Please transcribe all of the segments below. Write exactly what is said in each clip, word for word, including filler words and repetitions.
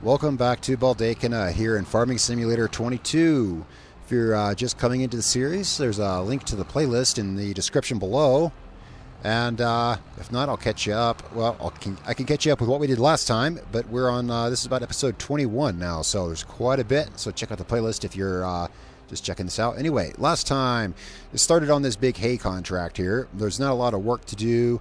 Welcome back to Baldeykino here in Farming Simulator twenty-two. If you're uh, just coming into the series, there's a link to the playlist in the description below. And uh, if not, I'll catch you up. Well, I'll, can, I can catch you up with what we did last time, but we're on, uh, this is about episode twenty-one now, so there's quite a bit. So check out the playlist if you're uh, just checking this out. Anyway, last time, it started on this big hay contract here. There's not a lot of work to do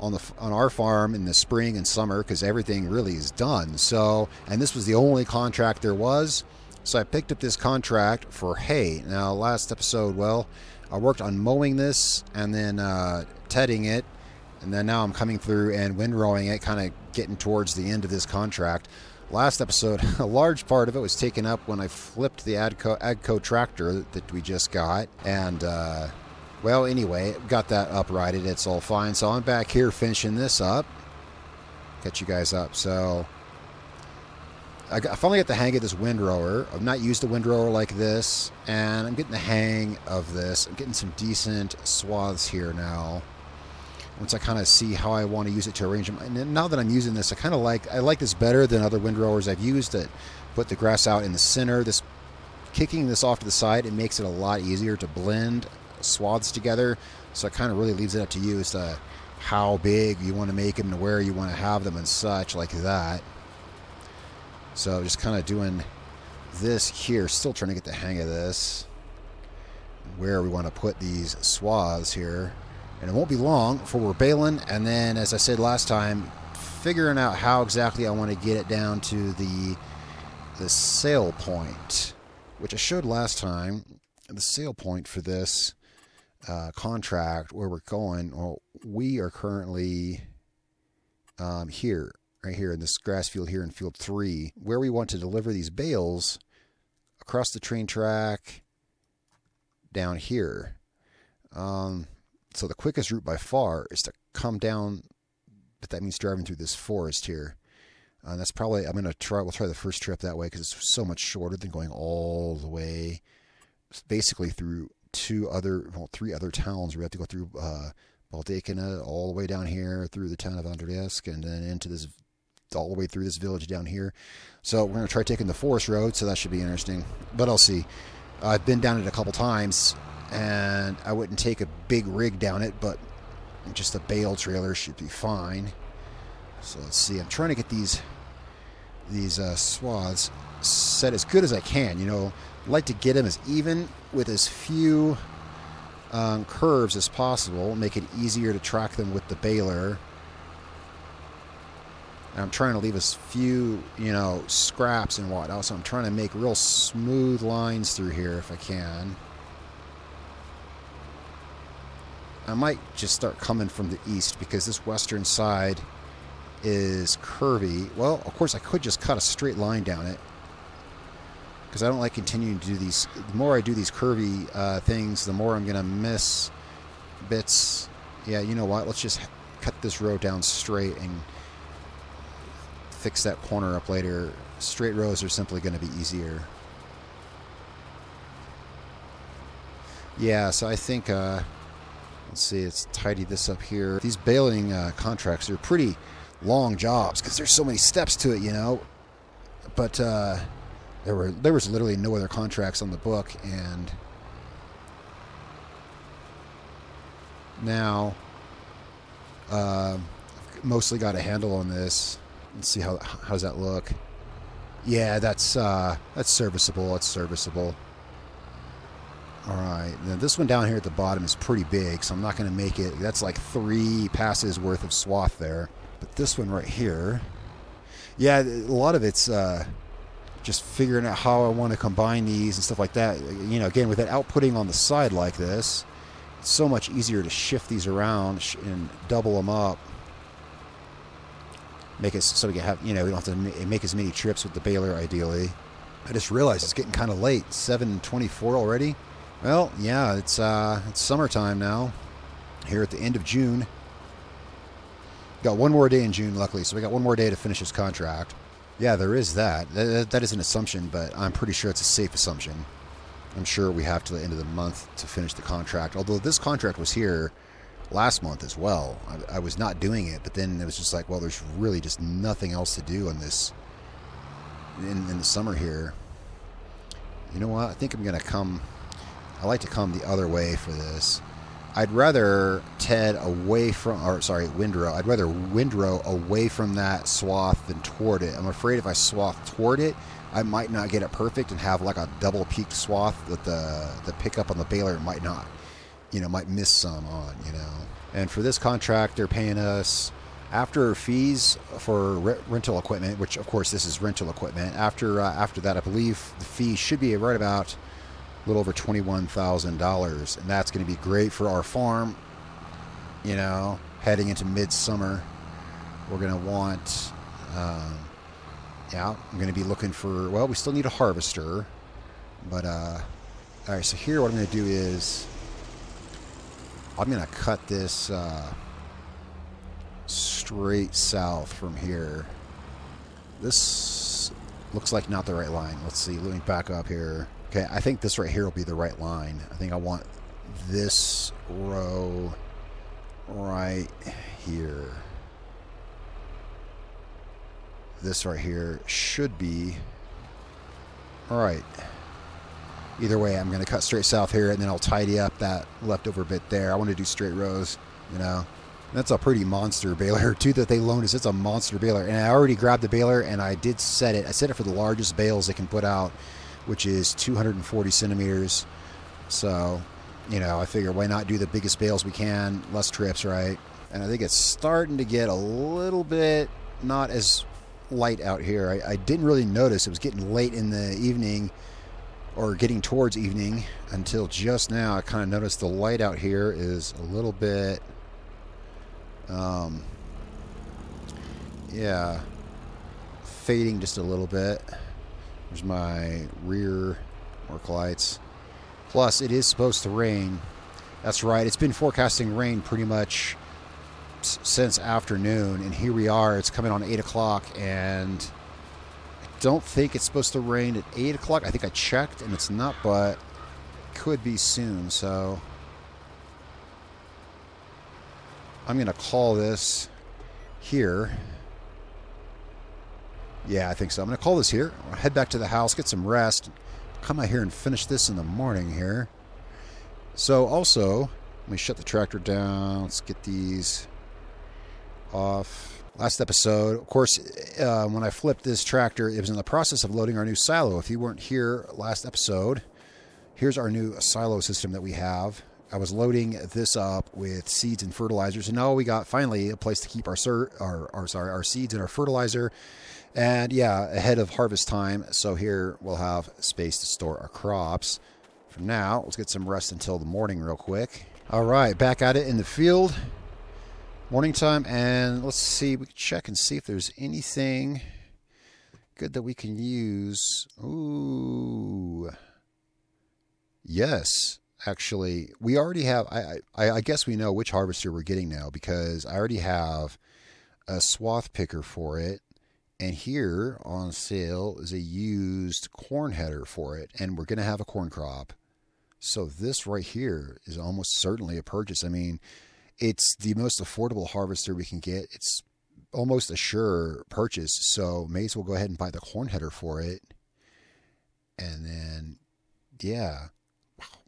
on the on our farm in the spring and summer because everything really is done. So, and this was the only contract there was, so I picked up this contract for hay. Now last episode, well, I worked on mowing this and then uh, tedding it, and then now I'm coming through and windrowing it, kind of getting towards the end of this contract. Last episode, a large part of it was taken up when I flipped the A G C O, A G C O tractor that we just got, and uh, well, anyway, got that uprighted. It's all fine. So I'm back here finishing this up. Catch you guys up. So I finally got the hang of this windrower. I've not used a windrower like this, and I'm getting the hang of this. I'm getting some decent swaths here now. Once I kind of see how I want to use it to arrange them, and now that I'm using this, I kind of like I like this better than other windrowers I've used that put the grass out in the center. This kicking this off to the side, it makes it a lot easier to blend swaths together, so it kind of really leaves it up to you as to how big you want to make them and where you want to have them and such like that. So just kind of doing this here, still trying to get the hang of this, where we want to put these swaths here, and it won't be long before we're baling, and then as I said last time, figuring out how exactly I want to get it down to the the sail point, which I showed last time. The sail point for this Uh, contract where we're going, well, we are currently um, here, right here in this grass field here in field three, where we want to deliver these bales across the train track down here. Um, so the quickest route by far is to come down, but that means driving through this forest here. Uh, that's probably, I'm going to try, we'll try the first trip that way because it's so much shorter than going all the way, basically through two other, well, three other towns. We have to go through uh, Baldeykino all the way down here, through the town of Andresk, and then into this, all the way through this village down here. So we're going to try taking the forest road, so that should be interesting. But I'll see. I've been down it a couple times, and I wouldn't take a big rig down it, but just a bale trailer should be fine. So let's see. I'm trying to get these, these uh, swaths set as good as I can, you know. I'd like to get them as even with as few um, curves as possible, make it easier to track them with the baler. And I'm trying to leave as few, you know, scraps and whatnot. So I'm trying to make real smooth lines through here if I can. I might just start coming from the east because this western side is curvy. Well, of course, I could just cut a straight line down it, because I don't like continuing to do these. The more I do these curvy uh, things, the more I'm going to miss bits. Yeah, you know what? Let's just cut this row down straight and fix that corner up later. Straight rows are simply going to be easier. Yeah, so I think, uh, let's see, let's tidy this up here. These baling uh, contracts are pretty long jobs because there's so many steps to it, you know. But, uh... There were there was literally no other contracts on the book, and now uh, I've mostly got a handle on this. Let's see how how does that look. Yeah, that's uh, that's serviceable. That's serviceable. All right. Now this one down here at the bottom is pretty big, so I'm not going to make it. That's like three passes worth of swath there. But this one right here, yeah, a lot of it's. Uh, just figuring out how I want to combine these and stuff like that. You know, again, with that outputting on the side like this, it's so much easier to shift these around and double them up. Make it so we can have, you know, we don't have to make as many trips with the baler, ideally. I just realized it's getting kind of late, seven twenty-four already. Well, yeah, it's, uh, it's summertime now, here at the end of June. Got one more day in June, luckily, so we got one more day to finish this contract. Yeah, there is that. That is an assumption, but I'm pretty sure it's a safe assumption. I'm sure we have to the end of the month to finish the contract. Although this contract was here last month as well. I, I was not doing it, but then it was just like, well, there's really just nothing else to do on this in, in the summer here. You know what? I think I'm going to come... I like to come the other way for this. I'd rather Ted away from, or sorry, windrow. I'd rather windrow away from that swath than toward it. I'm afraid if I swath toward it, I might not get it perfect and have like a double peaked swath that the, the pickup on the baler might not, you know, might miss some on, you know. And for this contract, they're paying us after fees for re rental equipment, which of course this is rental equipment. After, uh, after that, I believe the fee should be right about a little over twenty-one thousand dollars, and that's going to be great for our farm. You know, heading into midsummer, we're going to want, um, yeah, I'm going to be looking for, well, we still need a harvester, but, uh, all right, so here what I'm going to do is I'm going to cut this uh, straight south from here. This looks like not the right line. Let's see, let me back up here. Okay, I think this right here will be the right line. I think I want this row right here. This right here should be... Alright. Either way, I'm going to cut straight south here, and then I'll tidy up that leftover bit there. I want to do straight rows, you know. That's a pretty monster baler, too, that they loaned us. It's a monster baler. And I already grabbed the baler, and I did set it. I set it for the largest bales it can put out, which is two hundred forty centimeters. So, you know, I figure why not do the biggest bales we can, less trips, right? And I think it's starting to get a little bit not as light out here. I, I didn't really notice it was getting late in the evening, or getting towards evening, until just now. I kind of noticed the light out here is a little bit, um, yeah, fading just a little bit. There's my rear work lights. Plus, it is supposed to rain. That's right. It's been forecasting rain pretty much since afternoon, and here we are. It's coming on eight o'clock, and I don't think it's supposed to rain at eight o'clock. I think I checked, and it's not, but it could be soon. So I'm going to call this here. Yeah, I think so. I'm going to call this here. I'll head back to the house, get some rest, come out here and finish this in the morning here. So also, let me shut the tractor down. Let's get these off. Last episode, of course, uh, when I flipped this tractor, it was in the process of loading our new silo. If you weren't here last episode, here's our new silo system that we have. I was loading this up with seeds and fertilizers, and now we got finally a place to keep our ser our, our sorry our seeds and our fertilizer, and yeah, ahead of harvest time. So here we'll have space to store our crops. For now, let's get some rest until the morning, real quick. All right, back at it in the field, morning time, and let's see. We can check and see if there's anything good that we can use. Ooh, yes. Actually, we already have, I, I, I guess we know which harvester we're getting now, because I already have a swath picker for it. And here on sale is a used corn header for it. And we're going to have a corn crop. So this right here is almost certainly a purchase. I mean, it's the most affordable harvester we can get. It's almost a sure purchase. So may as well go ahead and buy the corn header for it. And then, yeah.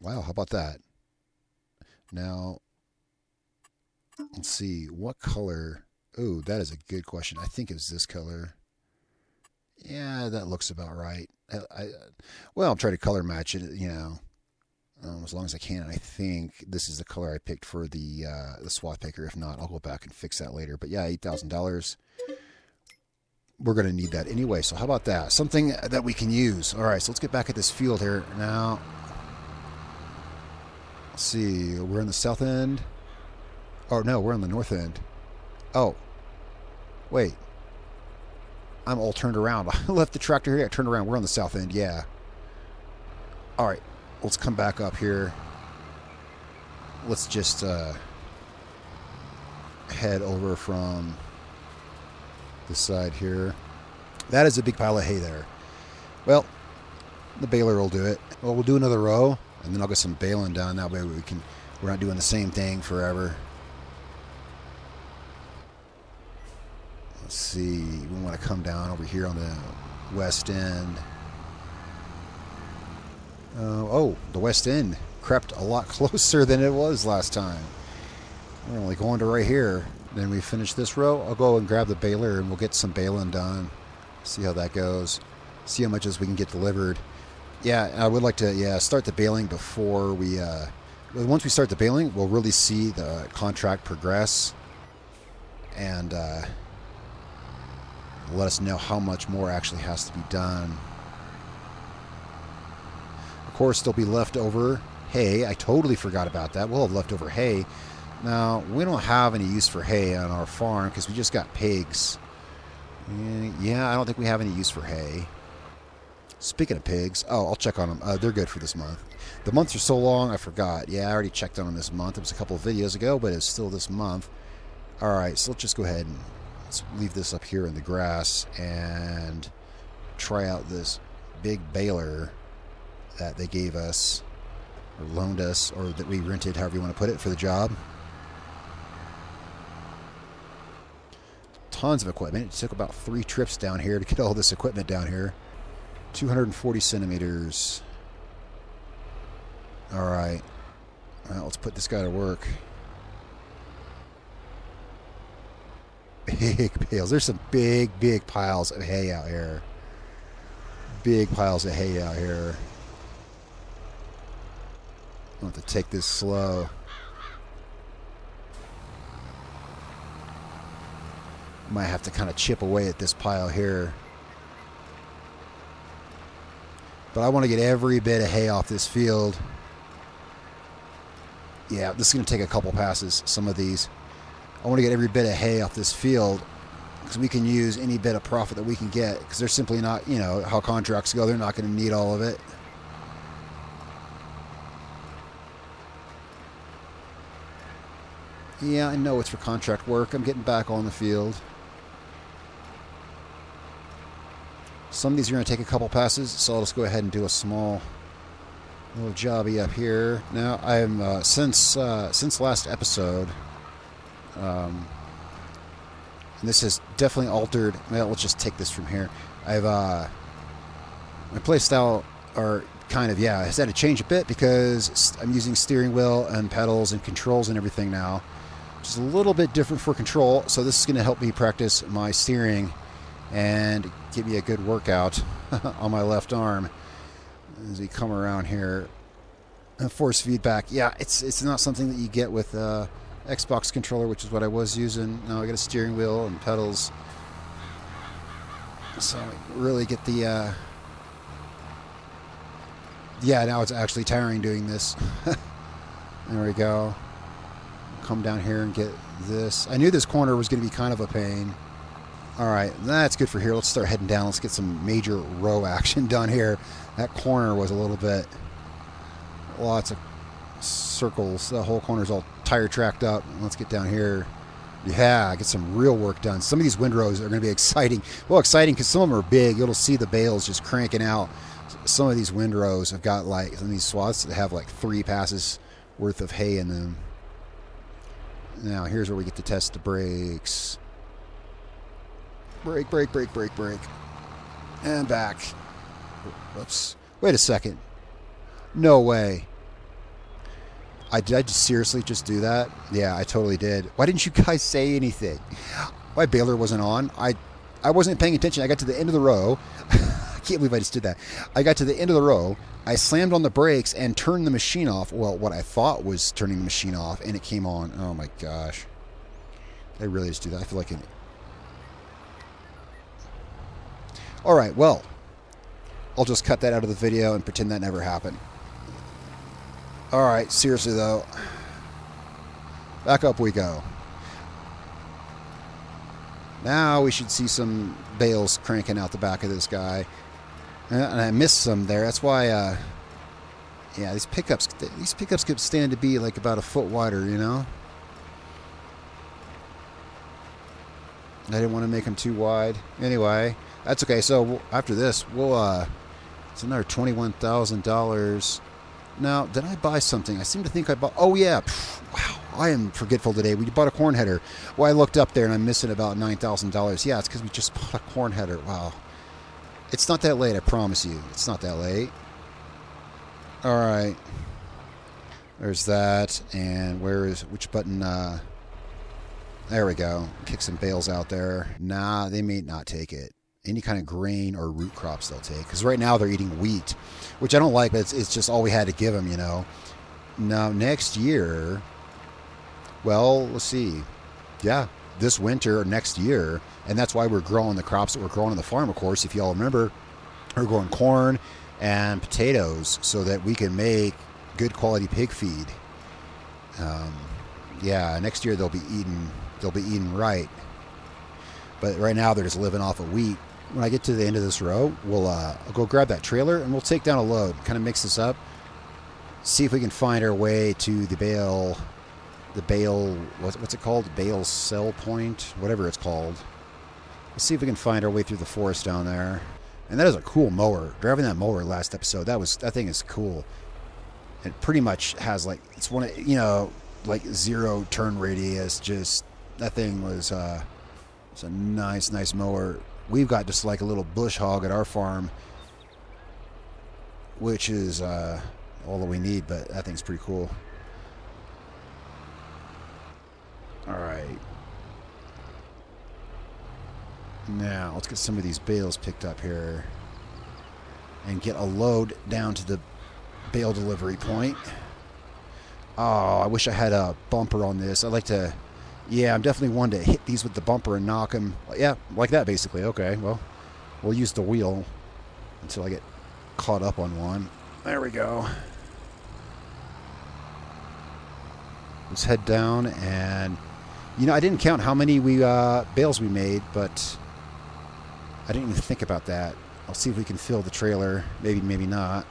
Wow, how about that? Now, let's see, what color? Oh, that is a good question. I think it was this color. Yeah, that looks about right. I, I, well, I'm trying to color match it, you know, um, as long as I can. And I think this is the color I picked for the uh, the swath picker. If not, I'll go back and fix that later. But yeah, eight thousand dollars. We're going to need that anyway. So how about that? Something that we can use. All right, so let's get back at this field here now. Let's see, we're in the south end. Oh no, we're on the north end. Oh, wait. I'm all turned around. I left the tractor here. I turned around. We're on the south end. Yeah. All right, let's come back up here. Let's just uh, head over from this side here. That is a big pile of hay there. Well, the baler will do it. Well, we'll do another row. And then I'll get some baling done. That way we can, we're not doing the same thing forever. Let's see. We want to come down over here on the West End. Uh, oh, the West End crept a lot closer than it was last time. We're only going to right here. Then we finish this row. I'll go and grab the baler and we'll get some baling done. See how that goes. See how much as we can get delivered. Yeah, I would like to yeah start the baling before we... Uh, once we start the baling, we'll really see the contract progress. And uh, let us know how much more actually has to be done. Of course, there'll be leftover hay. I totally forgot about that. We'll have leftover hay. Now, we don't have any use for hay on our farm because we just got pigs. And yeah, I don't think we have any use for hay. Speaking of pigs, oh, I'll check on them. Uh, they're good for this month. The months are so long, I forgot. Yeah, I already checked on them this month. It was a couple of videos ago, but it's still this month. All right, so let's just go ahead and let's leave this up here in the grass and try out this big baler that they gave us or loaned us or that we rented, however you want to put it, for the job. Tons of equipment. It took about three trips down here to get all this equipment down here. two hundred forty centimeters. All right. Well, let's put this guy to work. Big bales. There's some big, big piles of hay out here. Big piles of hay out here. I'll have to take this slow. Might have to kind of chip away at this pile here. But I want to get every bit of hay off this field. Yeah, this is going to take a couple passes, some of these. I want to get every bit of hay off this field because we can use any bit of profit that we can get because they're simply not, you know, how contracts go, they're not going to need all of it. Yeah, I know it's for contract work. I'm getting back on the field. Some of these are going to take a couple passes, so I'll just go ahead and do a small little jobby up here. Now, I'm uh, since uh, since last episode, um, and this has definitely altered. Well, let's just take this from here. I've uh, my play style are kind of yeah has had to change a bit because I'm using steering wheel and pedals and controls and everything now, which is a little bit different for control. So this is going to help me practice my steering and give me a good workout on my left arm as we come around here. And force feedback, yeah, it's it's not something that you get with uh, Xbox controller, which is what I was using. Now I got a steering wheel and pedals, so I really get the uh, yeah. Now it's actually tiring doing this. There we go. Come down here and get this. I knew this corner was going to be kind of a pain. All right, that's good for here. Let's start heading down. Let's get some major row action done here. That corner was a little bit, lots of circles. The whole corner's all tire tracked up. Let's get down here. Yeah, get some real work done. Some of these windrows are going to be exciting. Well, exciting because some of them are big. You'll see the bales just cranking out. Some of these windrows have got like, some of these swaths that have like three passes worth of hay in them. Now, here's where we get to test the brakes. Break, break, break, break, break. And back. Whoops. Wait a second. No way. I did I just seriously just do that? Yeah, I totally did. Why didn't you guys say anything? My baler wasn't on. I I wasn't paying attention. I got to the end of the row. I can't believe I just did that. I got to the end of the row. I slammed on the brakes and turned the machine off. Well, what I thought was turning the machine off, and it came on. Oh, my gosh. I really just do that. I feel like an... All right, well, I'll just cut that out of the video and pretend that never happened. All right, seriously, though. Back up we go. Now we should see some bales cranking out the back of this guy. And I missed some there. That's why, uh, yeah, these pickups, these pickups could stand to be like about a foot wider, you know? I didn't want to make them too wide. Anyway... That's okay. So after this, we'll, uh, it's another twenty-one thousand dollars. Now, did I buy something? I seem to think I bought, oh yeah. Wow. I am forgetful today. We bought a corn header. Well, I looked up there and I'm missing about nine thousand dollars. Yeah. It's because we just bought a corn header. Wow. It's not that late, I promise you. It's not that late. Alright. There's that. And where is... Which button... Uh, there we go. Kick some bales out there. Nah, they may not take it. Any kind of grain or root crops they'll take. Because right now they're eating wheat. Which I don't like, but it's, it's just all we had to give them, you know. Now, next year... Well, let's see. Yeah, this winter or next year. And that's why we're growing the crops that we're growing on the farm, of course. If you all remember, we're growing corn and potatoes so that we can make good quality pig feed. Um, yeah, next year they'll be eating, they'll be eating right. But right now they're just living off of wheat. When I get to the end of this row, we'll uh, I'll go grab that trailer and we'll take down a load, kind of mix this up, see if we can find our way to the bale, the bale, what's, what's it called? Bale sell point, whatever it's called. Let's see if we can find our way through the forest down there. And that is a cool mower. Driving that mower last episode, that was that thing is cool. It pretty much has like it's one of, you know, like zero turn radius. Just that thing was uh, it's a nice nice mower. We've got just like a little bush hog at our farm, which is uh, all that we need. But that thing's pretty cool. All right. Now, let's get some of these bales picked up here and get a load down to the bale delivery point. Oh, I wish I had a bumper on this. I'd like to... Yeah, I'm definitely one to hit these with the bumper and knock them. Yeah, like that, basically. Okay, well, we'll use the wheel until I get caught up on one. There we go. Let's head down and... You know, I didn't count how many we uh, bales we made, but... I didn't even think about that. I'll see if we can fill the trailer. Maybe, maybe not.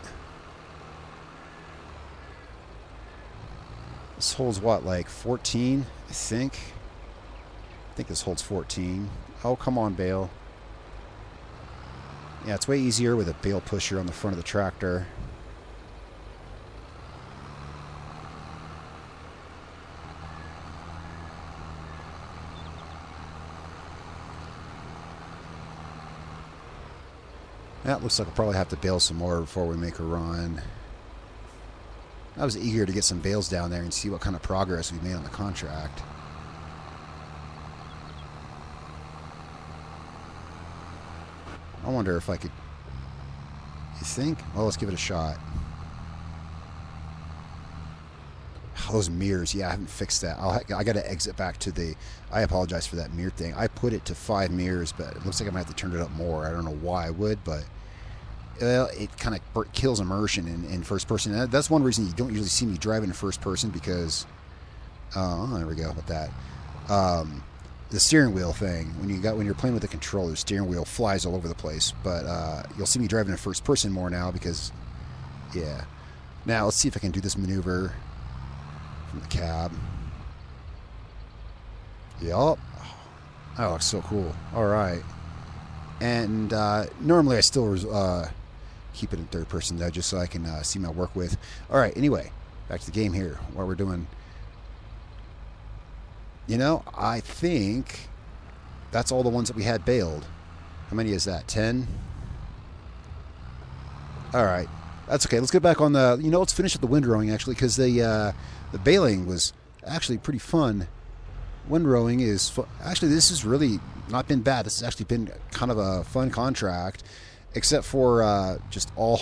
This holds what, like fourteen, I think? I think this holds fourteen. Oh, come on, bale. Yeah, it's way easier with a bale pusher on the front of the tractor. That looks like I'll probably have to bale some more before we make a run. I was eager to get some bales down there and see what kind of progress we made on the contract. I wonder if I could... You think? Well, let's give it a shot. Oh, those mirrors. Yeah, I haven't fixed that. I'll, I got to exit back to the... I apologize for that mirror thing. I put it to five mirrors, but it looks like I might have to turn it up more. I don't know why I would, but... Well, it kind of kills immersion in, in first person. That's one reason you don't usually see me driving in first person because... Oh, there we go about that. Um, the steering wheel thing. When, you got, when you're playing with the controller, the steering wheel flies all over the place. But uh, you'll see me driving in first person more now because... Yeah. Now, let's see if I can do this maneuver from the cab. Yup. Oh, looks so cool. All right. And uh, normally I still uh, keep it in third person, though, just so I can uh, see my work with. All right, anyway, back to the game here, what we're doing. You know, I think that's all the ones that we had baled. How many is that, ten? All right, that's okay. Let's get back on the, you know, let's finish up the windrowing, actually, because the, uh, the baling was actually pretty fun. Windrowing is fun. Actually, this has really not been bad. This has actually been kind of a fun contract, except for uh, just all,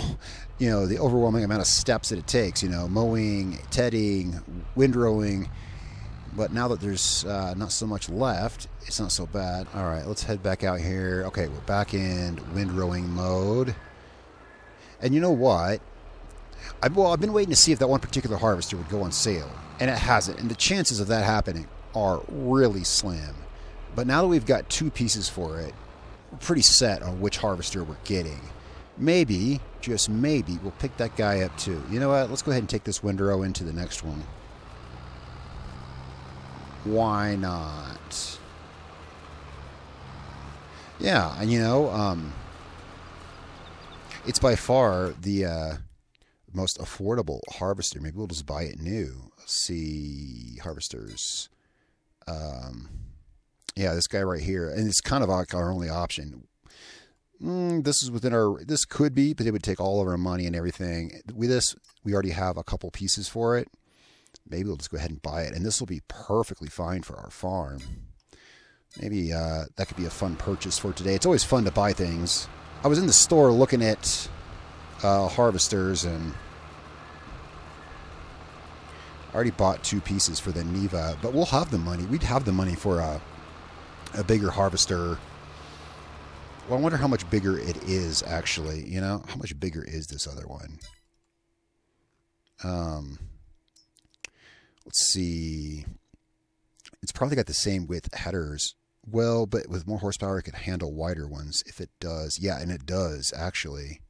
you know, the overwhelming amount of steps that it takes, you know, mowing, tedding, windrowing. But now that there's uh, not so much left, it's not so bad. All right, let's head back out here. Okay, we're back in windrowing mode. And you know what? I've, well, I've been waiting to see if that one particular harvester would go on sale, and it hasn't. And the chances of that happening are really slim. But now that we've got two pieces for it, we're pretty set on which harvester we're getting. Maybe, just maybe, we'll pick that guy up too. You know what? Let's go ahead and take this windrow into the next one. Why not? Yeah, and you know, um, it's by far the uh, most affordable harvester. Maybe we'll just buy it new. Let's see, harvesters. Um, yeah, this guy right here, and it's kind of our only option. mm, this is within our, this could be, but it would take all of our money and everything. With this, we already have a couple pieces for it. Maybe we'll just go ahead and buy it, and this will be perfectly fine for our farm. Maybe uh, that could be a fun purchase for today. It's always fun to buy things. I was in the store looking at uh, harvesters, and I already bought two pieces for the Niva, but we'll have the money. We'd have the money for a, a bigger harvester. Well, I wonder how much bigger it is, actually. You know, how much bigger is this other one? Um, let's see. It's probably got the same width headers. Well, but with more horsepower, it could handle wider ones if it does. Yeah, and it does, actually.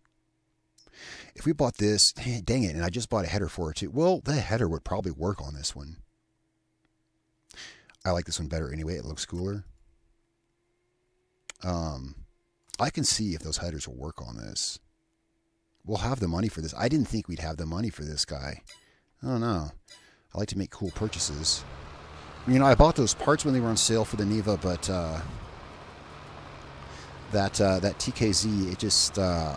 If we bought this, dang it, and I just bought a header for it too. Well, the header would probably work on this one. I like this one better anyway. It looks cooler. Um, I can see if those headers will work on this. We'll have the money for this. I didn't think we'd have the money for this guy. I don't know. I like to make cool purchases. You know, I bought those parts when they were on sale for the Niva, but uh, that uh, that T K Z, it just uh,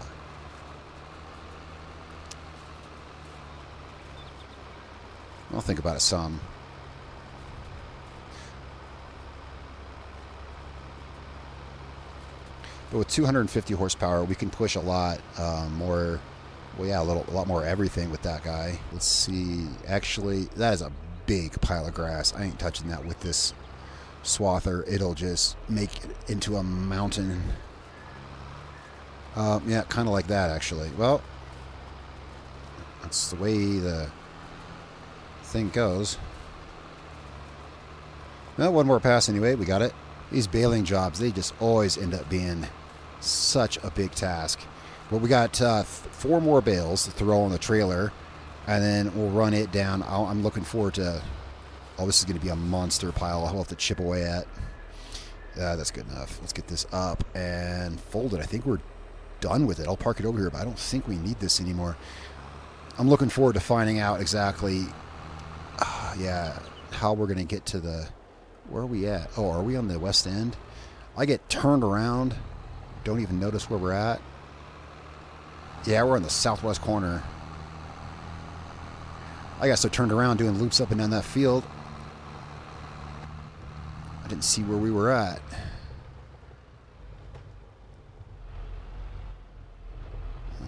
I'll think about it some. But with two hundred fifty horsepower, we can push a lot uh, more. Well, yeah, a little, a lot more everything with that guy. Let's see. Actually, that is a big pile of grass. I ain't touching that with this swather. It'll just make it into a mountain. Uh, yeah, kind of like that, actually. Well, that's the way the thing goes. Well, one more pass anyway. We got it. These baling jobs, they just always end up being such a big task. Well, we got uh, four more bales to throw on the trailer, and then we'll run it down. I'll, I'm looking forward to... Oh, this is going to be a monster pile. I'll have to chip away at. Uh, that's good enough. Let's get this up and fold it. I think we're done with it. I'll park it over here, but I don't think we need this anymore. I'm looking forward to finding out exactly, uh, yeah, how we're going to get to the... Where are we at? Oh, are we on the west end? I get turned around. Don't even notice where we're at. Yeah, we're on the southwest corner. I got so turned around doing loops up and down that field. I didn't see where we were at.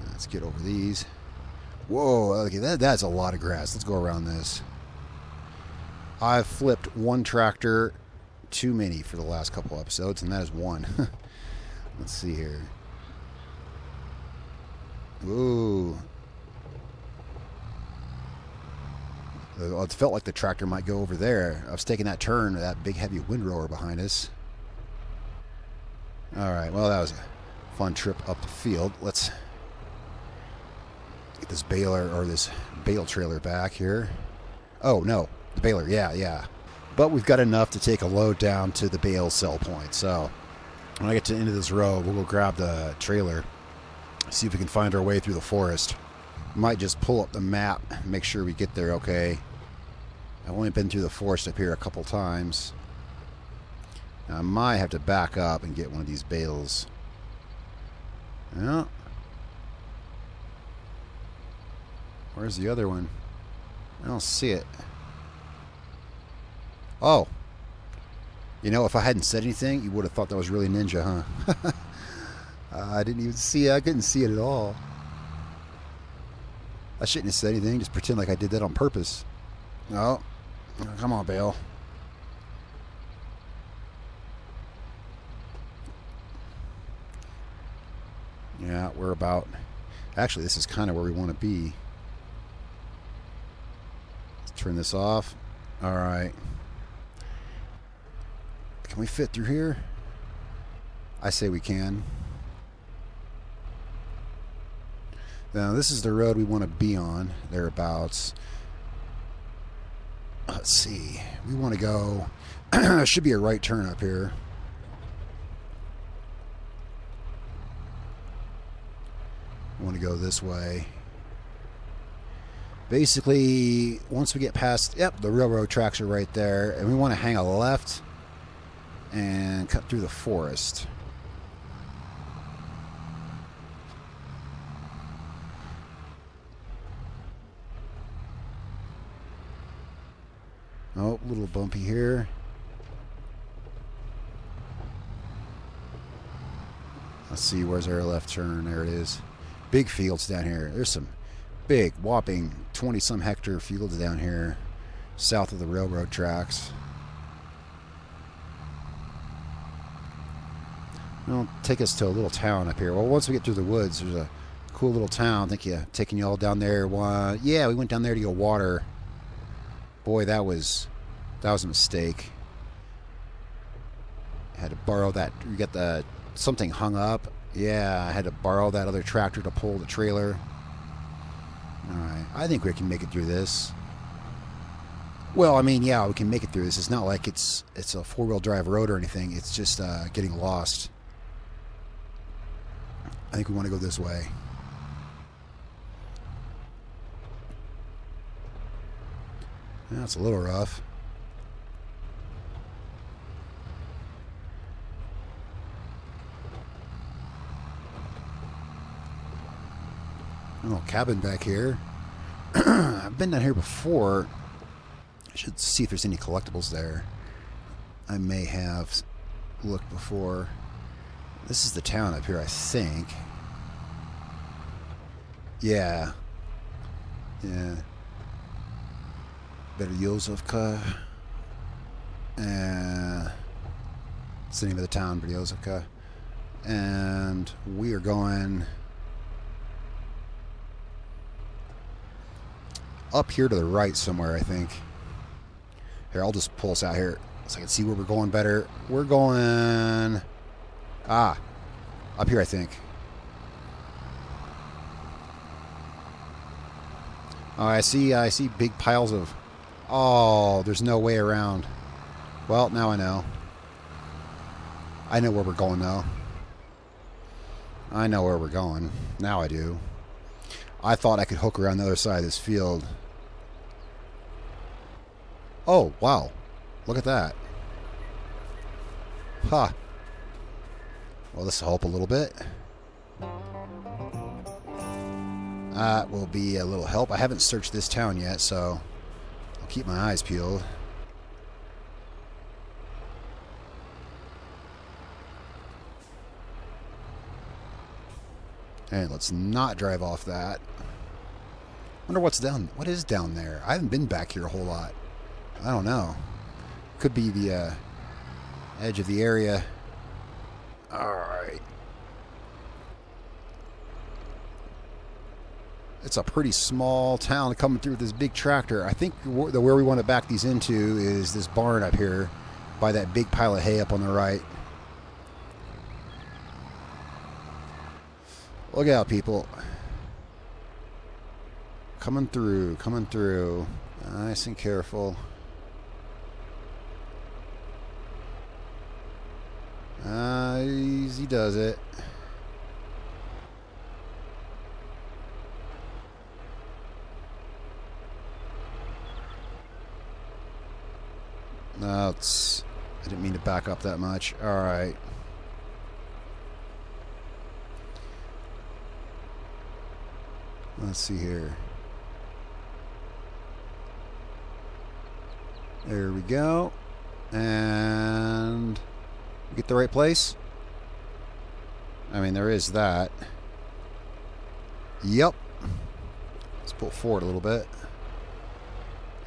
Let's get over these. Whoa, okay, that, that's a lot of grass. Let's go around this. I've flipped one tractor too many for the last couple episodes, and that is one. Let's see here. Ooh. It felt like the tractor might go over there. I was taking that turn with that big heavy windrower behind us. Alright, well, that was a fun trip up the field. Let's get this baler or this bale trailer back here. Oh, no. The baler, yeah, yeah. But we've got enough to take a load down to the bale sell point. So when I get to the end of this row, we'll go grab the trailer, see if we can find our way through the forest. Might just pull up the map, make sure we get there okay. I've only been through the forest up here a couple times. Now I might have to back up and get one of these bales. Yeah. Where's the other one? I don't see it. Oh, you know, if I hadn't said anything, you would have thought that was really ninja, huh? I didn't even see it. I couldn't see it at all. I shouldn't have said anything. Just pretend like I did that on purpose. Oh, come on, Bale. Yeah, we're about... Actually, this is kind of where we want to be. Let's turn this off. All right. Can we fit through here? I say we can. Now, this is the road we want to be on, thereabouts. Let's see. We want to go... should be a right turn up here. We want to go this way. Basically, once we get past... Yep, the railroad tracks are right there. And we want to hang a left and cut through the forest. Oh, a little bumpy here. Let's see, where's our left turn? There it is. Big fields down here. There's some big, whopping twenty-some hectare fields down here south of the railroad tracks. It'll take us to a little town up here. Well, once we get through the woods, there's a cool little town. I think yeah, taking you all down there. Why, yeah, we went down there to go water. Boy, that was that was a mistake. I had to borrow that. We got the something hung up. Yeah, I had to borrow that other tractor to pull the trailer. All right, I think we can make it through this. Well, I mean, yeah, we can make it through this. It's not like it's it's a four-wheel drive road or anything. It's just uh, getting lost. I think we want to go this way. That's a little rough. A little cabin back here. I've been down here before. I should see if there's any collectibles there. I may have looked before. This is the town up here, I think. Yeah. Yeah. Beriozowka. Uh, that's the name of the town, Beriozowka. And we are going up here to the right somewhere, I think. Here, I'll just pull us out here so I can see where we're going better. We're going... Ah, up here, I think. Oh, I see, I see big piles of... Oh, there's no way around. Well, now I know. I know where we're going, though. I know where we're going. Now I do. I thought I could hook around the other side of this field. Oh, wow. Look at that. Huh. Well, this will help a little bit. That will be a little help. I haven't searched this town yet, so I'll keep my eyes peeled. And let's not drive off that. Wonder what's down. What is down there? I haven't been back here a whole lot. I don't know. Could be the uh, edge of the area. Alright. It's a pretty small town coming through with this big tractor. I think the where we want to back these into is this barn up here by that big pile of hay up on the right. Look out, people. Coming through, coming through. Nice and careful. Uh, easy does it. No, it's... I didn't mean to back up that much. Alright. Let's see here. There we go. And... we get the right place? I mean, there is that. Yep. Let's pull forward a little bit.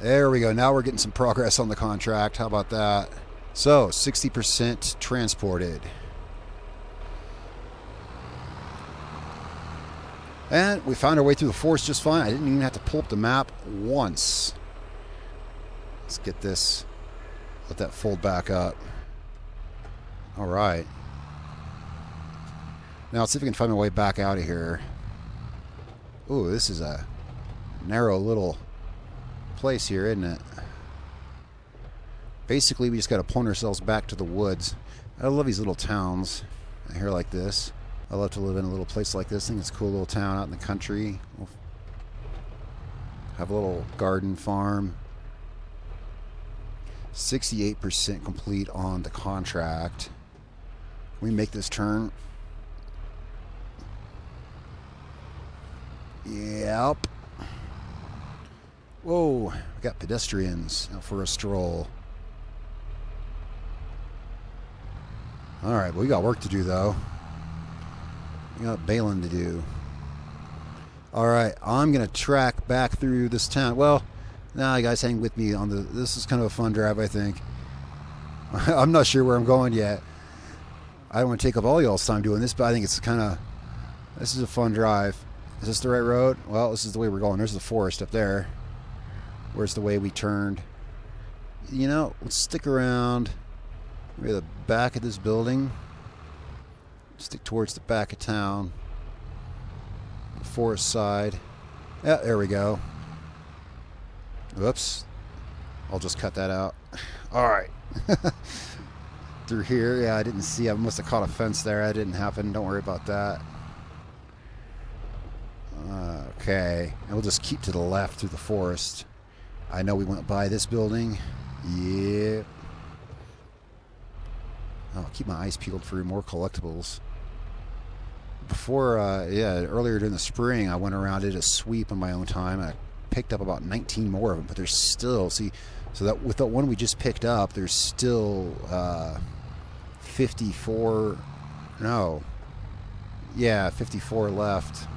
There we go. Now we're getting some progress on the contract. How about that? So, sixty percent transported. And we found our way through the forest just fine. I didn't even have to pull up the map once. Let's get this. Let that fold back up. All right. Now let's see if we can find my way back out of here. Ooh, this is a narrow little place here, isn't it? Basically, we just got to point ourselves back to the woods. I love these little towns here like this. I love to live in a little place like this. I think it's a cool little town out in the country. We'll have a little garden farm. sixty-eight percent complete on the contract. We make this turn. Yep. Whoa, we got pedestrians out for a stroll. All right, well, we got work to do, though. We got bailing to do. All right, I'm going to track back through this town. Well, now, nah, guys, hang with me on the... This is kind of a fun drive, I think. I'm not sure where I'm going yet. I don't want to take up all y'all's time doing this, but I think it's kind of... This is a fun drive. Is this the right road? Well, this is the way we're going. There's the forest up there. Where's the way we turned? You know, let's stick around. Maybe the back of this building. Stick towards the back of town. The forest side. Yeah, there we go. Whoops. I'll just cut that out. All right. Through here. Yeah, I didn't see. I must have caught a fence there. That didn't happen. Don't worry about that. Okay. And we'll just keep to the left through the forest. I know we went by this building. Yeah. I'll keep my eyes peeled for more collectibles. Before, uh, yeah, earlier during the spring, I went around, did a sweep on my own time. And I picked up about nineteen more of them, but there's still, see, so that with the one we just picked up, there's still uh, fifty-four, no, yeah, fifty-four left.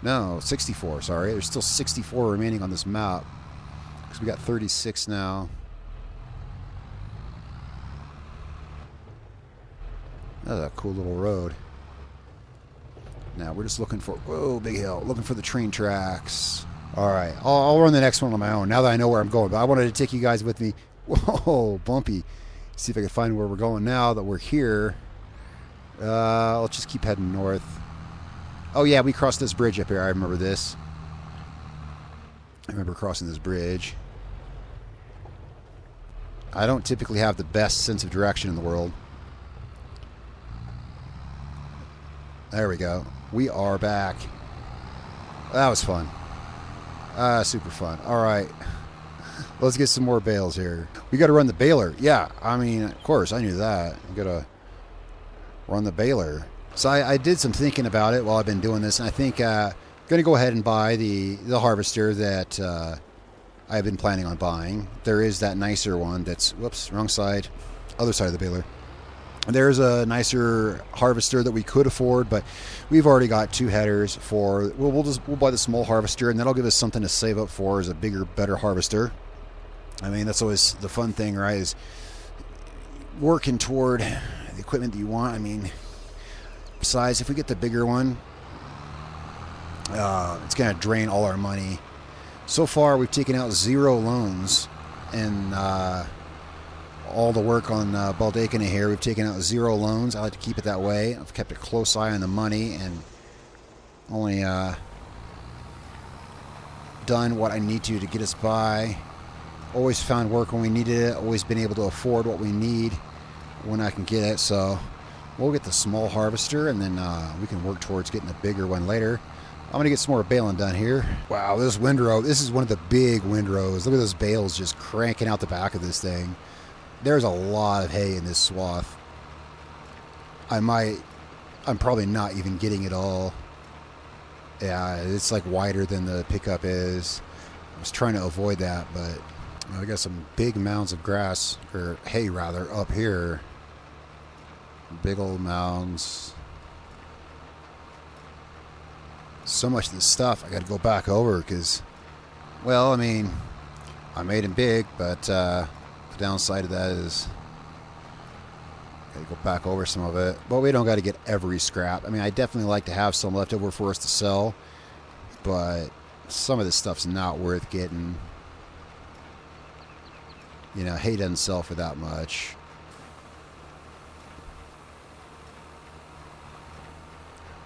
No, sixty-four, sorry. There's still sixty-four remaining on this map. Because we got thirty-six now. That's a cool little road. Now we're just looking for... Whoa, big hill. Looking for the train tracks. Alright, I'll, I'll run the next one on my own now that I know where I'm going. But I wanted to take you guys with me. Whoa, bumpy. See if I can find where we're going now that we're here. Uh, let's just keep heading north. Oh yeah, we crossed this bridge up here. I remember this. I remember crossing this bridge. I don't typically have the best sense of direction in the world. There we go. We are back. That was fun. Ah, uh, super fun. All right. Let's get some more bales here. We got to run the baler. Yeah, I mean, of course, I knew that. We got to run the baler. So I, I did some thinking about it while I've been doing this, and I think uh, I'm going to go ahead and buy the, the harvester that uh, I've been planning on buying. There is that nicer one that's, whoops, wrong side, other side of the baler. There's a nicer harvester that we could afford, but we've already got two headers for, we'll, we'll just, we'll buy the small harvester, and that'll give us something to save up for as a bigger, better harvester. I mean, that's always the fun thing, right, is working toward the equipment that you want. I mean... size, if we get the bigger one, uh, it's going to drain all our money. So far, we've taken out zero loans, and uh, all the work on uh, Baldeykino here, we've taken out zero loans. I like to keep it that way. I've kept a close eye on the money and only uh, done what I need to to get us by. Always found work when we needed it. Always been able to afford what we need when I can get it. So. We'll get the small harvester, and then uh, we can work towards getting a bigger one later. I'm going to get some more baling done here. Wow, this windrow. This is one of the big windrows. Look at those bales just cranking out the back of this thing. There's a lot of hay in this swath. I might... I'm probably not even getting it all. Yeah, it's like wider than the pickup is. I was trying to avoid that, but... You know, we got some big mounds of grass, or hay rather, up here. Big old mounds. So much of this stuff I got to go back over because, well, I mean, I made him big, but uh, the downside of that is I got to go back over some of it. But we don't got to get every scrap. I mean, I definitely like to have some left over for us to sell, but some of this stuff's not worth getting. You know, hay doesn't sell for that much.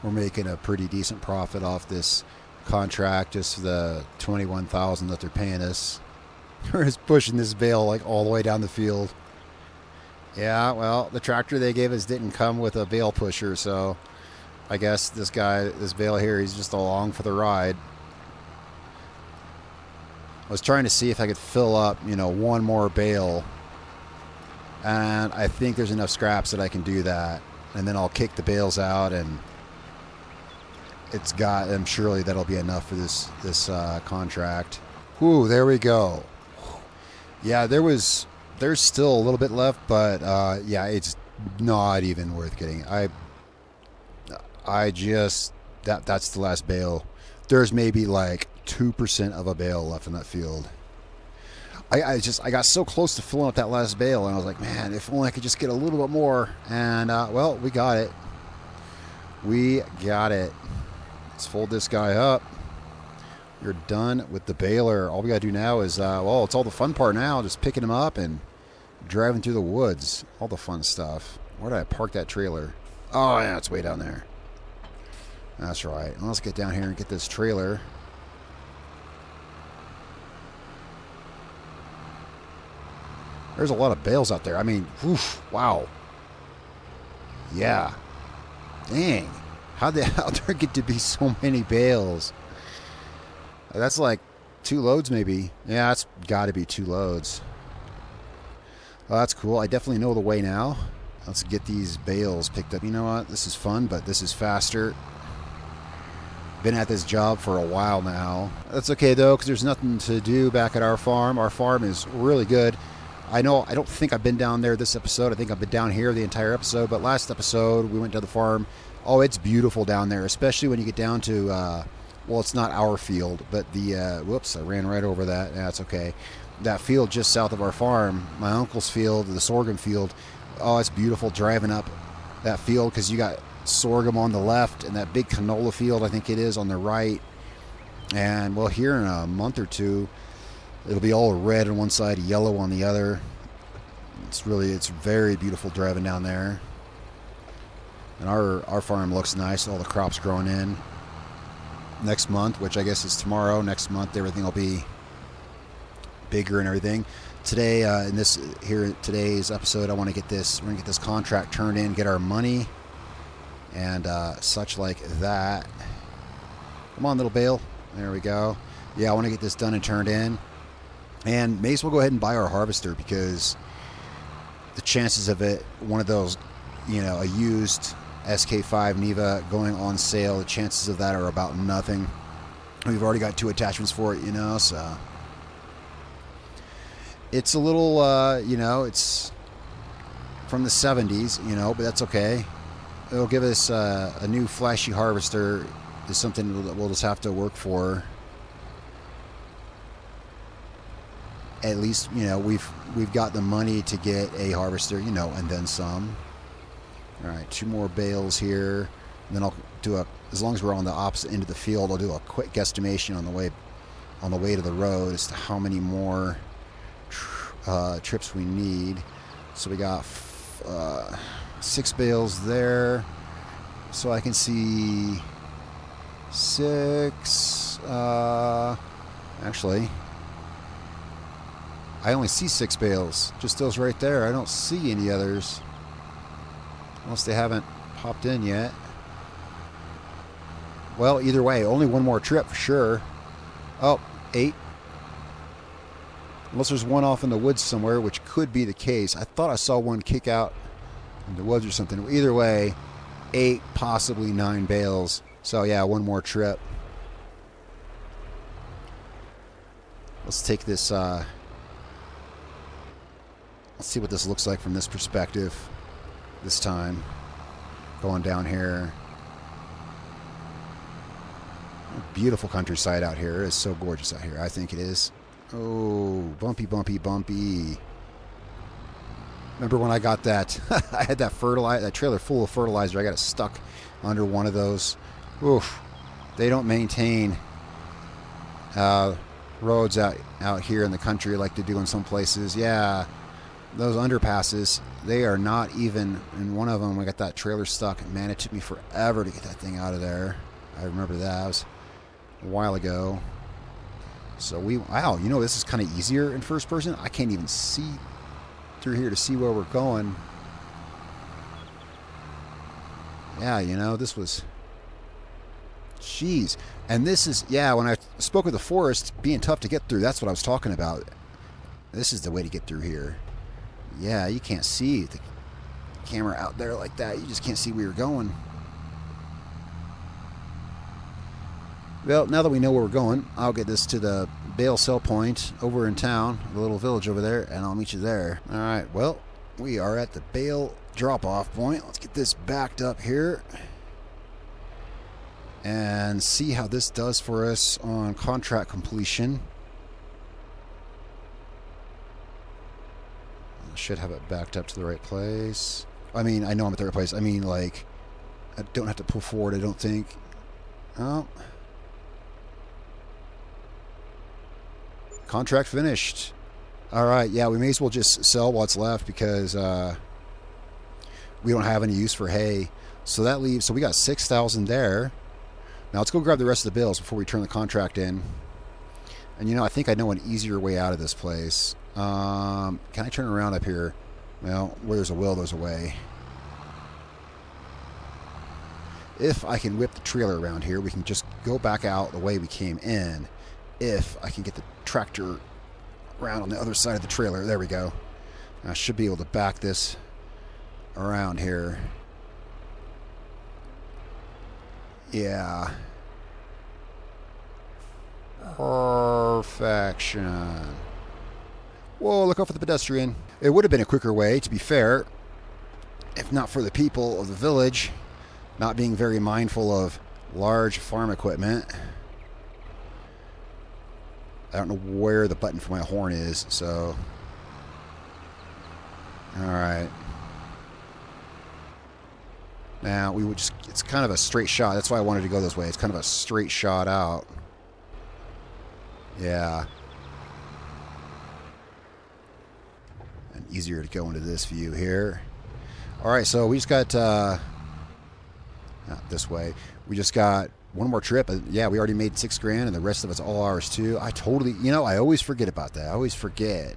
We're making a pretty decent profit off this contract, just the twenty-one thousand dollars that they're paying us. We're just pushing this bale like all the way down the field. Yeah, well, the tractor they gave us didn't come with a bale pusher, so I guess this guy, this bale here, he's just along for the ride. I was trying to see if I could fill up, you know, one more bale, and I think there's enough scraps that I can do that, and then I'll kick the bales out and. It's got, I'm surely that'll be enough for this this uh, contract. Whoo, there we go. Yeah, there was, there's still a little bit left, but uh, yeah, it's not even worth getting. I, I just, that that's the last bale. There's maybe like two percent of a bale left in that field. I, I just, I got so close to filling up that last bale, and I was like, man, if only I could just get a little bit more. And, uh, well, we got it. We got it. Let's fold this guy up. You're done with the baler. All we got to do now is, uh, well, it's all the fun part now, just picking him up and driving through the woods. All the fun stuff. Where did I park that trailer? Oh, yeah, it's way down there. That's right. Well, let's get down here and get this trailer. There's a lot of bales out there. I mean, oof, wow. Yeah. Dang. How'd the, how'd there get to be so many bales? That's like two loads maybe. Yeah, that's got to be two loads. Well, that's cool. I definitely know the way now. Let's get these bales picked up. You know what? This is fun, but this is faster. Been at this job for a while now. That's okay, though, because there's nothing to do back at our farm. Our farm is really good. I know I don't think I've been down there this episode. I think I've been down here the entire episode, but last episode we went to the farm. Oh, it's beautiful down there, especially when you get down to, uh, well, it's not our field, but the, uh, whoops, I ran right over that. That's okay. That field just south of our farm, my uncle's field, the sorghum field. Oh, it's beautiful driving up that field because you got sorghum on the left and that big canola field, I think it is, on the right. And, well, here in a month or two, it'll be all red on one side, yellow on the other. It's really, it's very beautiful driving down there. And our, our farm looks nice, all the crops growing in. Next month, which I guess is tomorrow, next month everything will be bigger and everything. Today, uh, in this here today's episode, I want to get this, we're gonna get this contract turned in, get our money, and uh, such like that. Come on, little bale. There we go. Yeah, I want to get this done and turned in, and may as well go ahead and buy our harvester because the chances of it, one of those, you know, a used S K five Niva going on sale, the chances of that are about nothing. We've already got two attachments for it, you know, so it's a little, uh, you know, it's from the seventies, you know, but that's okay. It'll give us uh, a new flashy harvester. Is something that we'll just have to work for. At least, you know, we've we've got the money to get a harvester, you know, and then some. All right, two more bales here, and then I'll do a, as long as we're on the opposite end of the field, I'll do a quick guesstimation on the way on the way to the road as to how many more uh, trips we need. So we got uh, six bales there, so I can see six, uh, actually I only see six bales, just those right there. I don't see any others unless they haven't popped in yet. Well, either way, only one more trip for sure. Oh, eight. Unless there's one off in the woods somewhere, which could be the case. I thought I saw one kick out in the woods or something. Either way, eight, possibly nine bales. So yeah, one more trip. Let's take this, uh, let's see what this looks like from this perspective. This time going down here, beautiful countryside out here. It's so gorgeous out here. I think it is. Oh, bumpy, bumpy, bumpy. Remember when I got that I had that fertilizer, that trailer full of fertilizer, I got it stuck under one of those. Oof, they don't maintain uh, roads out out here in the country like they do in some places. Yeah, those underpasses, they are not even, in one of them I got that trailer stuck. Man, it took me forever to get that thing out of there. I remember that. It was a while ago. So we, wow, you know, this is kind of easier in first person. I can't even see through here to see where we're going. Yeah, you know, this was, jeez. And this is, yeah, when I spoke of the forest being tough to get through, that's what I was talking about. This is the way to get through here. Yeah, you can't see the camera out there like that. You just can't see where you're going. Well, now that we know where we're going, I'll get this to the bale sell point over in town, the little village over there, and I'll meet you there. All right, well, we are at the bale drop-off point. Let's get this backed up here and see how this does for us on contract completion. I should have it backed up to the right place. I mean, I know I'm at the right place. I mean, like, I don't have to pull forward, I don't think. Oh. Contract finished. All right, yeah, we may as well just sell what's left because uh, we don't have any use for hay. So that leaves, so we got six thousand there. Now let's go grab the rest of the bills before we turn the contract in. And you know, I think I know an easier way out of this place. Um, can I turn around up here? Well, where there's a will, there's a way. If I can whip the trailer around here, we can just go back out the way we came in. If I can get the tractor around on the other side of the trailer. There we go. I should be able to back this around here. Yeah. Perfection. Whoa, look out for the pedestrian. It would have been a quicker way, to be fair, if not for the people of the village not being very mindful of large farm equipment. I don't know where the button for my horn is, so. All right. Now, we would just, it's kind of a straight shot. That's why I wanted to go this way. It's kind of a straight shot out. Yeah. And easier to go into this view here. All right, so we just got, uh, not this way. We just got one more trip. Yeah, we already made six grand, and the rest of it's all ours too. I totally, you know, I always forget about that. I always forget.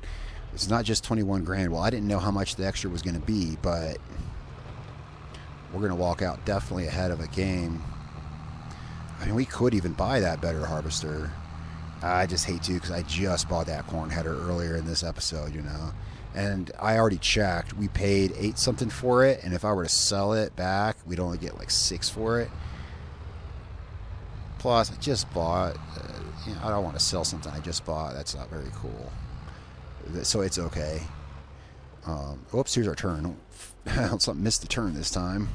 It's not just twenty-one grand. Well, I didn't know how much the extra was going to be, but we're going to walk out definitely ahead of a game. I mean, we could even buy that better harvester. I just hate to because I just bought that corn header earlier in this episode, you know. And I already checked. We paid eight something for it, and if I were to sell it back, we'd only get like six for it. Plus, I just bought, uh, you know, I don't want to sell something I just bought. That's not very cool. So it's okay. Um, whoops, here's our turn. Let's not miss the turn this time.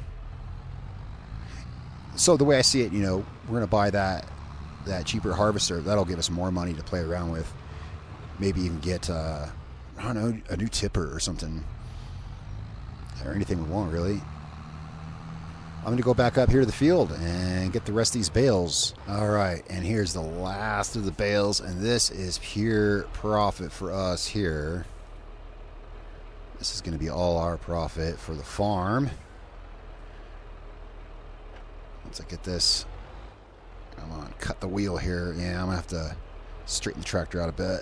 So the way I see it, you know, we're going to buy that that cheaper harvester. That'll give us more money to play around with. Maybe even get, uh, I don't know, a new tipper or something. Or anything we want, really. I'm going to go back up here to the field and get the rest of these bales. All right, and here's the last of the bales, and this is pure profit for us here. This is going to be all our profit for the farm. Once I get this, I'm going to cut the wheel here. Yeah, I'm going to have to straighten the tractor out a bit.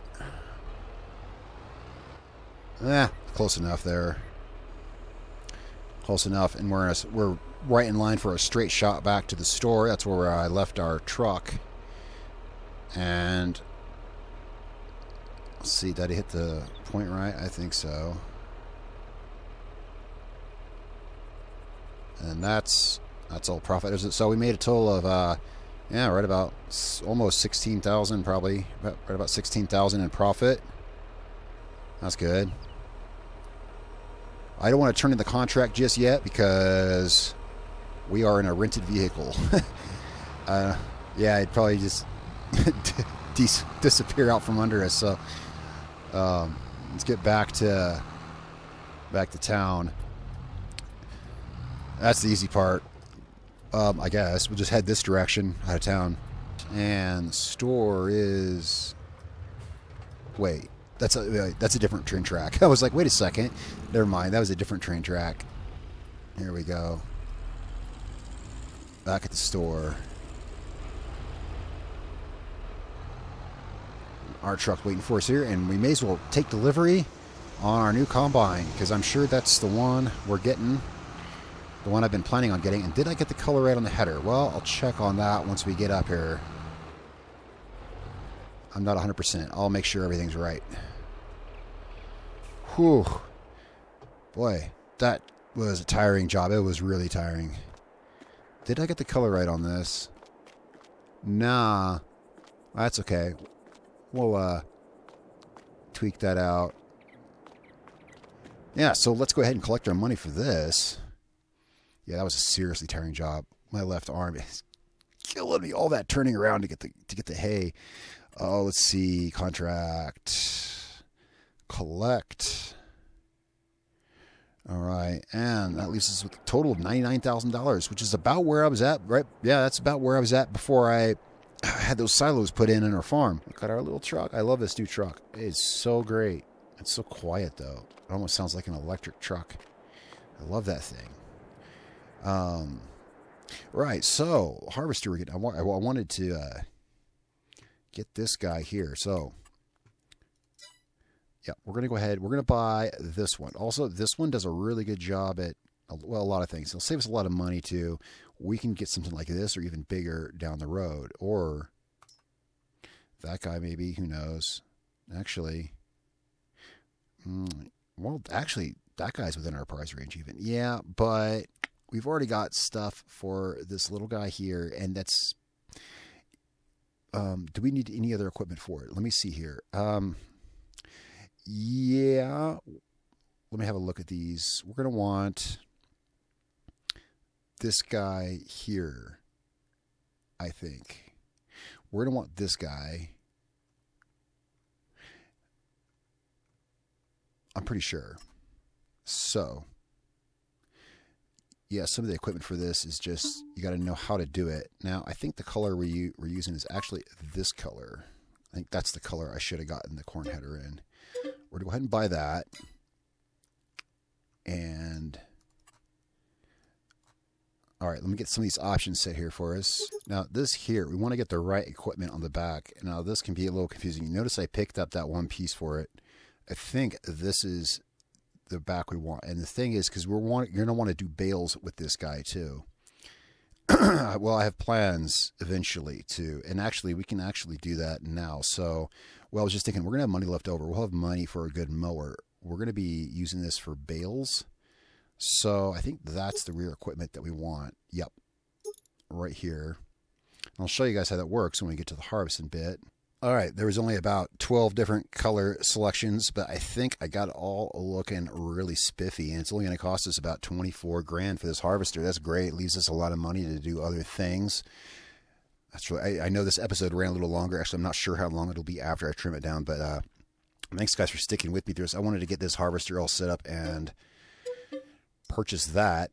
Eh, close enough there. Close enough, and we're in a, we're right in line for a straight shot back to the store. That's where I left our truck. And let's see, did I hit the point right? I think so. And that's that's all profit. So we made a total of uh, yeah, right about almost sixteen thousand, probably right about sixteen thousand in profit. That's good. I don't want to turn in the contract just yet because we are in a rented vehicle. uh, yeah, it'd probably just dis disappear out from under us. So um, let's get back to back to town. That's the easy part. Um, I guess we'll just head this direction out of town. And the store is. Wait. That's a, that's a different train track. I was like, wait a second. Never mind. That was a different train track. Here we go. Back at the store. Our truck waiting for us here, and we may as well take delivery on our new combine, because I'm sure that's the one we're getting. The one I've been planning on getting. And did I get the color right on the header? Well, I'll check on that once we get up here. I'm not one hundred percent. I'll make sure everything's right. Whew. Boy, that was a tiring job. It was really tiring. Did I get the color right on this? Nah. That's okay. We'll uh, tweak that out. Yeah, so let's go ahead and collect our money for this. Yeah, that was a seriously tiring job. My left arm is killing me. All that turning around to get the to get the hay. Oh, let's see. Contract. Collect. All right, and that leaves us with a total of ninety-nine thousand dollars, which is about where I was at, right? Yeah, that's about where I was at before I had those silos put in in our farm. Look at our little truck. I love this new truck. It's so great. It's so quiet, though. It almost sounds like an electric truck. I love that thing. Um, right, so harvester, I, wa I wanted to uh, get this guy here, so... Yeah, we're going to go ahead. We're going to buy this one. Also, this one does a really good job at, well, a lot of things. It'll save us a lot of money, too. We can get something like this or even bigger down the road. Or that guy, maybe. Who knows? Actually, mm, well, actually, that guy's within our price range even. Yeah, but we've already got stuff for this little guy here, and that's... Um, do we need any other equipment for it? Let me see here. Um... Yeah, let me have a look at these. We're going to want this guy here, I think. We're going to want this guy. I'm pretty sure. So, yeah, some of the equipment for this is just, you got to know how to do it. Now, I think the color we're using is actually this color. I think that's the color I should have gotten the corn header in. We're going to go ahead and buy that. And, all right, let me get some of these options set here for us. Now, this here, we want to get the right equipment on the back. Now, this can be a little confusing. You notice I picked up that one piece for it. I think this is the back we want. And the thing is, because we're want, you're going to want to do bales with this guy, too. Well, I have plans eventually to, and actually we can actually do that now. So, well, I was just thinking we're going to have money left over. We'll have money for a good mower. We're going to be using this for bales. So I think that's the rear equipment that we want. Yep. Right here. And I'll show you guys how that works when we get to the harvesting bit. All right. There was only about twelve different color selections, but I think I got it all looking really spiffy, and it's only going to cost us about twenty-four grand for this harvester. That's great. It leaves us a lot of money to do other things. That's really, I, I know this episode ran a little longer. Actually, I'm not sure how long it'll be after I trim it down, but uh, thanks guys for sticking with me through this. I wanted to get this harvester all set up and purchase that.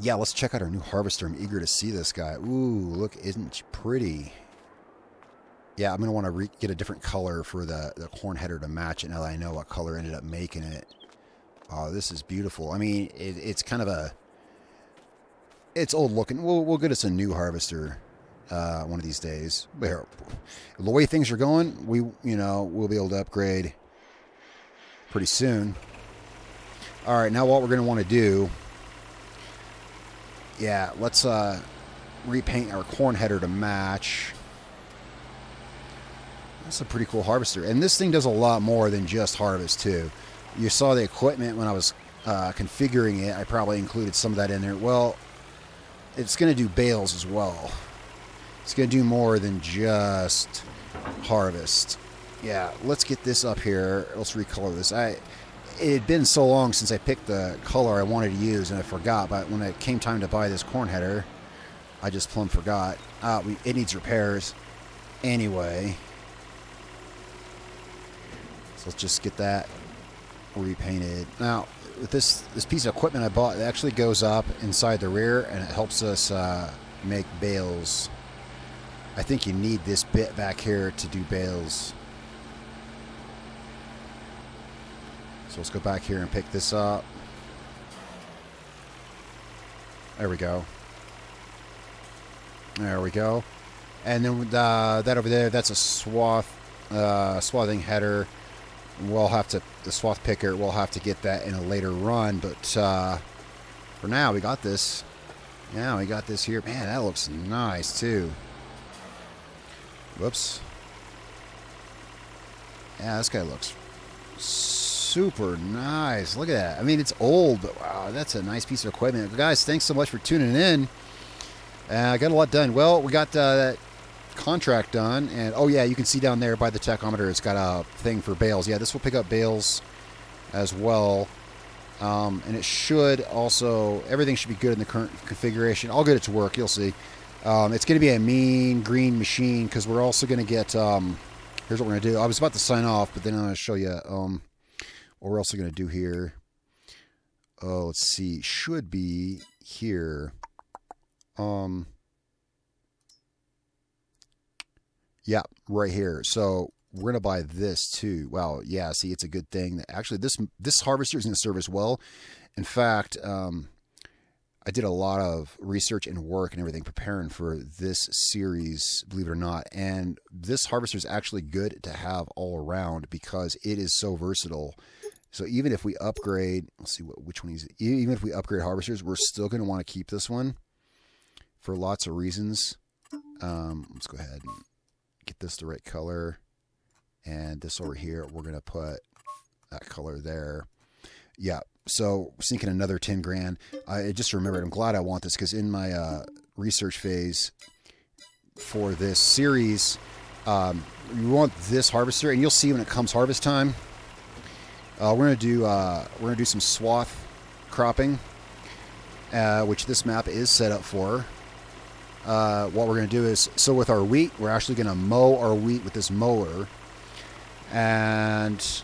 Yeah, let's check out our new harvester. I'm eager to see this guy. Ooh, look, isn't she pretty? Yeah, I'm going to want to re get a different color for the, the corn header to match it now that I know what color ended up making it. Oh, this is beautiful. I mean, it, it's kind of a... It's old looking. We'll, we'll get us a new harvester uh, one of these days. But the way things are going, we you know we'll be able to upgrade pretty soon. All right, now what we're going to want to do... Yeah, let's uh, repaint our corn header to match... That's a pretty cool harvester, and this thing does a lot more than just harvest too. You saw the equipment when I was uh, configuring it. I probably included some of that in there. Well, it's going to do bales as well. It's going to do more than just harvest. Yeah, let's get this up here. Let's recolor this. I it had been so long since I picked the color I wanted to use, and I forgot. But when it came time to buy this corn header, I just plumb forgot. Uh, we, it needs repairs anyway. Let's just get that repainted. Now, with this this piece of equipment I bought, it actually goes up inside the rear, and it helps us uh, make bales. I think you need this bit back here to do bales. So let's go back here and pick this up. There we go. There we go. And then uh, that over there, that's a swath, uh, swathing header. We'll have to, the swath picker, we'll have to get that in a later run, but uh, for now, we got this. Yeah, we got this here. Man, that looks nice, too. Whoops. Yeah, this guy looks super nice. Look at that. I mean, it's old, but wow, that's a nice piece of equipment. Guys, thanks so much for tuning in. I uh, got a lot done. Well, we got uh, that contract done, and oh yeah, you can see down there by the tachometer, it's got a thing for bales. Yeah, this will pick up bales as well. Um, and it should also, everything should be good in the current configuration. I'll get it to work, you'll see. Um, it's going to be a mean green machine, because we're also going to get, um, here's what we're going to do. I was about to sign off, but then I'm going to show you um, what we're also going to do here. Oh, let's see, should be here. Um, yeah, right here. So we're going to buy this too. Wow. Yeah. See, it's a good thing that actually this, this harvester is going to serve us well. In fact, um, I did a lot of research and work and everything preparing for this series, believe it or not. And this harvester is actually good to have all around because it is so versatile. So even if we upgrade, let's see what, which one is it? Even if we upgrade harvesters, we're still going to want to keep this one for lots of reasons. Um, let's go ahead and get this the right color. And this over here, we're going to put that color there. Yeah. So sinking another ten grand. I just remembered, I'm glad I want this because in my uh, research phase for this series, um, you want this harvester, and you'll see when it comes harvest time. Uh, we're gonna do uh, we're gonna do some swath cropping, uh, which this map is set up for. Uh, what we're gonna do is, so with our wheat, we're actually gonna mow our wheat with this mower, and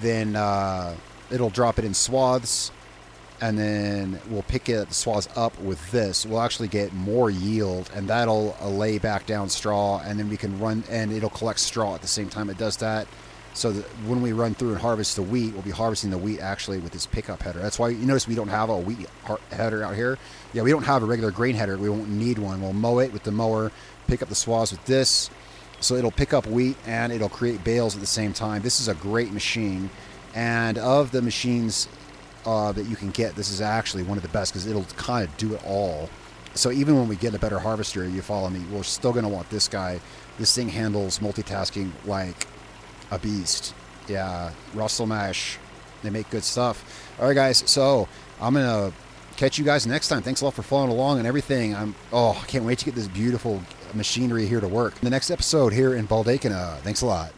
then. Uh, It'll drop it in swaths, and then we'll pick it, the swaths up with this. We'll actually get more yield, and that'll uh, lay back down straw, and then we can run, and it'll collect straw at the same time it does that. So that when we run through and harvest the wheat, we'll be harvesting the wheat actually with this pickup header. That's why you notice we don't have a wheat header out here. Yeah, we don't have a regular grain header. We won't need one. We'll mow it with the mower, pick up the swaths with this. So it'll pick up wheat, and it'll create bales at the same time. This is a great machine. And of the machines uh, that you can get, this is actually one of the best because it'll kind of do it all. So even when we get a better harvester, you follow me, we're still going to want this guy. This thing handles multitasking like a beast. Yeah, Russell Mash. They make good stuff. All right, guys. So I'm going to catch you guys next time. Thanks a lot for following along and everything. I'm oh, I can't wait to get this beautiful machinery here to work. The next episode here in Baldeykino. Thanks a lot.